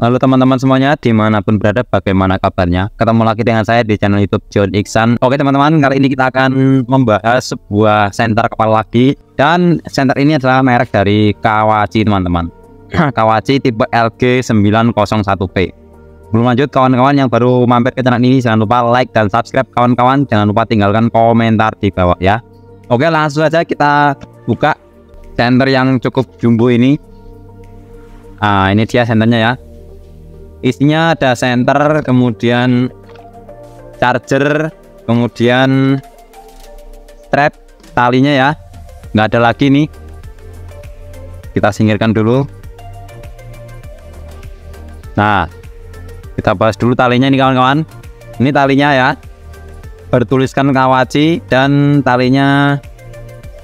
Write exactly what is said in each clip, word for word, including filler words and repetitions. Halo teman-teman semuanya, dimanapun berada, bagaimana kabarnya? Ketemu lagi dengan saya di channel YouTube John Iksan. Oke teman-teman, kali ini kita akan membahas sebuah senter kepala lagi. Dan senter ini adalah merek dari Kawachi teman-teman. Kawachi tipe L G sembilan nol satu P. Belum lanjut, kawan-kawan yang baru mampir ke channel ini, jangan lupa like dan subscribe. Kawan-kawan, jangan lupa tinggalkan komentar di bawah ya. Oke, langsung aja kita buka senter yang cukup jumbo ini. Nah, ini dia senternya ya. Isinya ada senter, kemudian charger, kemudian strap talinya ya, nggak ada lagi nih, kita singkirkan dulu. Nah, kita bahas dulu talinya nih kawan-kawan. Ini talinya ya, bertuliskan Kawachi dan talinya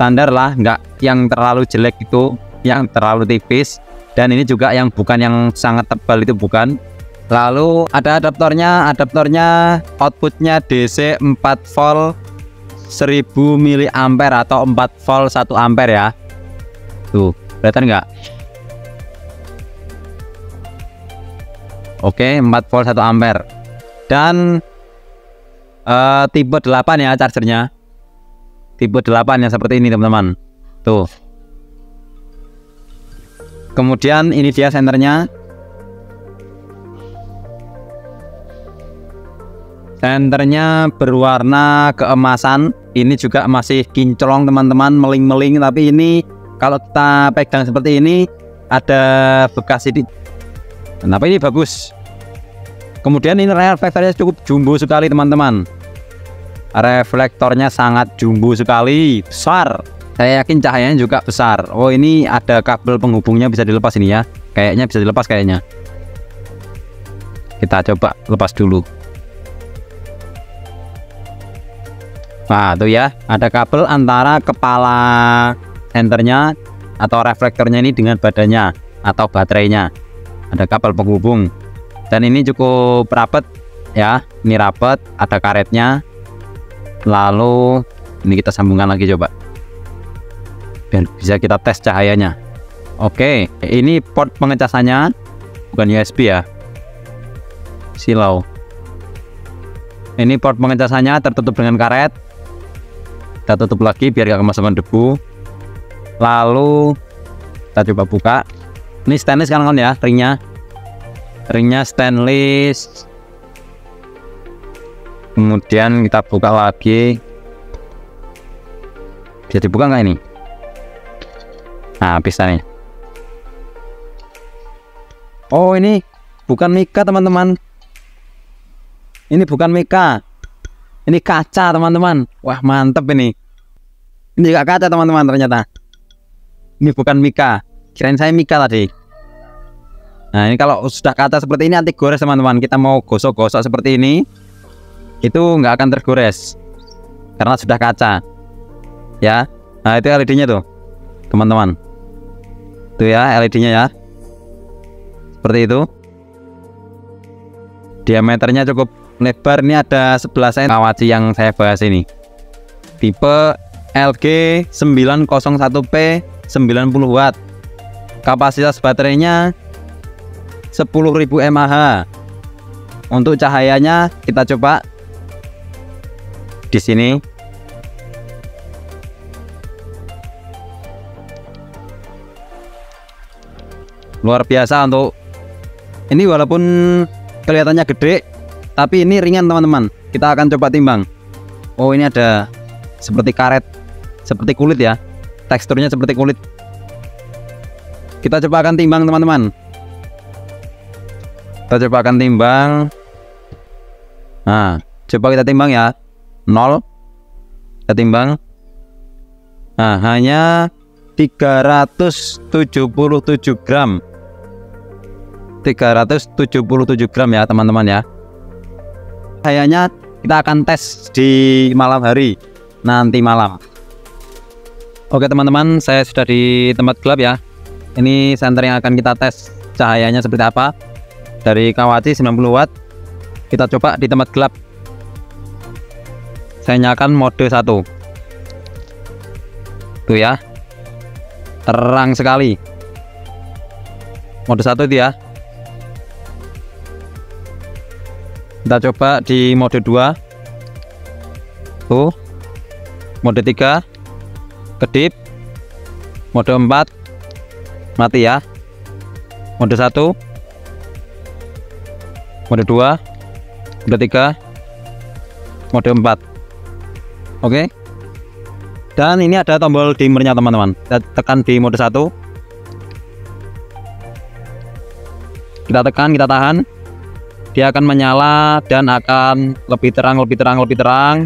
standar lah, nggak yang terlalu jelek itu, yang terlalu tipis. Dan ini juga yang bukan yang sangat tebal itu bukan. Lalu ada adaptornya, adaptornya outputnya D C empat volt seribu miliampere atau empat volt satu ampere ya. Tuh, kelihatan nggak? Oke, empat volt satu ampere. Dan uh, tipe delapan ya chargernya. Tipe delapan yang seperti ini teman-teman. Tuh. Kemudian ini dia senternya. Senternya berwarna keemasan. Ini juga masih kinclong teman-teman, meling-meling. Tapi ini kalau kita pegang seperti ini ada bekas sidik. Kenapa ini bagus? Kemudian ini reflektornya cukup jumbo sekali teman-teman. Reflektornya sangat jumbo sekali, besar. Saya yakin cahayanya juga besar. Oh, ini ada kabel penghubungnya, bisa dilepas ini ya. Kayaknya bisa dilepas kayaknya. Kita coba lepas dulu. Nah, tuh ya, ada kabel antara kepala senternya atau reflektornya ini dengan badannya atau baterainya. Ada kabel penghubung. Dan ini cukup rapet ya. Ini rapet, ada karetnya. Lalu ini kita sambungkan lagi coba. Dan bisa kita tes cahayanya. Oke, ini port pengecasannya bukan U S B ya, silau. Ini port pengecasannya tertutup dengan karet. Kita tutup lagi biar gak kemasukan debu. Lalu kita coba buka. Ini stainless kan kan ya ringnya. Ringnya stainless. Kemudian kita buka lagi. Bisa dibuka nggak ini? Nah, bisa nih. Oh, ini bukan mika teman-teman. Ini bukan mika. Ini kaca teman-teman. Wah, mantep ini. Ini juga kaca teman-teman ternyata. Ini bukan mika. Kirain saya mika tadi. Nah, ini kalau sudah kaca seperti ini anti gores teman-teman. Kita mau gosok-gosok seperti ini, itu nggak akan tergores karena sudah kaca. Ya, nah itu L E D-nya tuh teman-teman. Itu ya L E D-nya ya, seperti itu. Diameternya cukup lebar. Ini ada sebelas sentimeter. Kawachi yang saya bahas ini tipe L G sembilan nol satu P sembilan puluh watt. Kapasitas baterainya sepuluh ribu mAh. Untuk cahayanya kita coba di sini. Luar biasa untuk ini, walaupun kelihatannya gede tapi ini ringan teman-teman. Kita akan coba timbang. Oh, ini ada seperti karet, seperti kulit ya, teksturnya seperti kulit. Kita coba akan timbang teman-teman. Kita coba akan timbang. Nah, coba kita timbang ya. Nol kita timbang. Nah, hanya tiga ratus tujuh puluh tujuh gram. tiga ratus tujuh puluh tujuh gram ya teman-teman ya. Kayaknya kita akan tes di malam hari, nanti malam. Oke teman-teman, saya sudah di tempat gelap ya. Ini senter yang akan kita tes cahayanya seperti apa. Dari Kawachi sembilan puluh watt. Kita coba di tempat gelap. Saya nyalakan mode satu. Tuh ya, terang sekali. Mode satu itu ya. Kita coba di mode dua. Tuh. Mode tiga. Kedip. Mode empat. Mati ya. Mode satu. Mode dua. Mode tiga. Mode empat. Oke. Dan ini ada tombol dimmernya teman-teman. Kita tekan di mode satu. Kita tekan, kita tahan. Dia akan menyala dan akan lebih terang, lebih terang, lebih terang.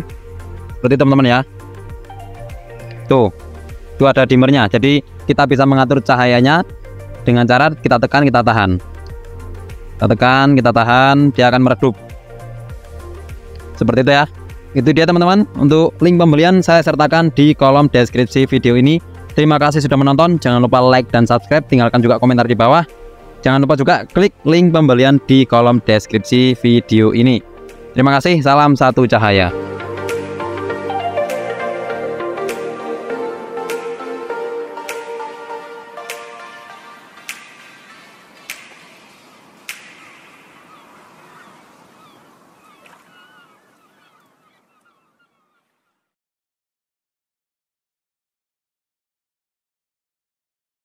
Seperti teman-teman ya. Tuh. Itu ada dimmernya. Jadi kita bisa mengatur cahayanya dengan cara kita tekan, kita tahan. Kita tekan, kita tahan, dia akan meredup. Seperti itu ya. Itu dia teman-teman, untuk link pembelian saya sertakan di kolom deskripsi video ini. Terima kasih sudah menonton, jangan lupa like dan subscribe, tinggalkan juga komentar di bawah. Jangan lupa juga klik link pembelian di kolom deskripsi video ini. Terima kasih, salam satu cahaya.